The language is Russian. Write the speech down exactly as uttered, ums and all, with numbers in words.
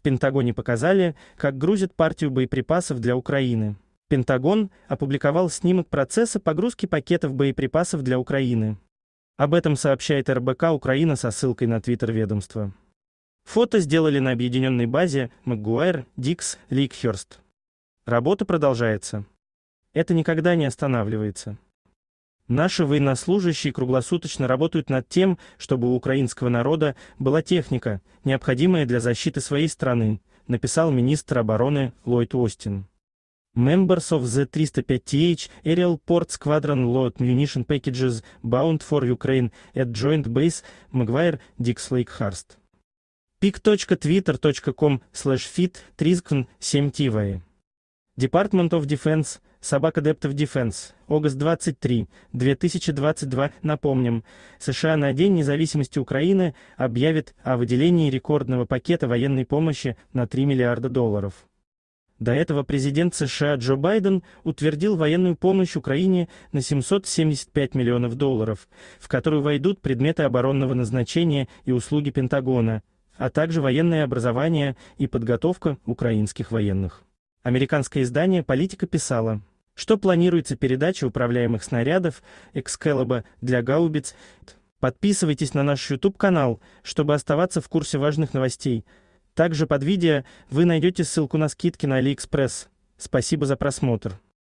В Пентагоне показали, как грузят партию боеприпасов для Украины. Пентагон опубликовал снимок процесса погрузки пакетов боеприпасов для Украины. Об этом сообщает эр бэ ка-Украина со ссылкой на твиттер ведомства. Фото сделали на объединенной базе Макгуайр-Дикс-Лейкхерст. Работа продолжается. Это никогда не останавливается. Наши военнослужащие круглосуточно работают над тем, чтобы у украинского народа была техника, необходимая для защиты своей страны, написал министр обороны Ллойд Остин. Members of the three oh five th Aerial Port Squadron load munition packages bound for Ukraine at Joint Base McGuire-Dix-Lakehurst. пик точка твиттер точка ком слэш фит трискн семь ти ви. Department of Defense Собака Dept of Defense, август двадцать третьего две тысячи двадцать второго. Напомним, США на День независимости Украины объявит о выделении рекордного пакета военной помощи на три миллиарда долларов. До этого президент США Джо Байден утвердил военную помощь Украине на семьсот семьдесят пять миллионов долларов, в которую войдут предметы оборонного назначения и услуги Пентагона, а также военное образование и подготовка украинских военных. Американское издание «Политика» писало, что планируется передача управляемых снарядов Excalibur для гаубиц. Подписывайтесь на наш ютуб-канал, чтобы оставаться в курсе важных новостей. Также под видео вы найдете ссылку на скидки на AliExpress. Спасибо за просмотр.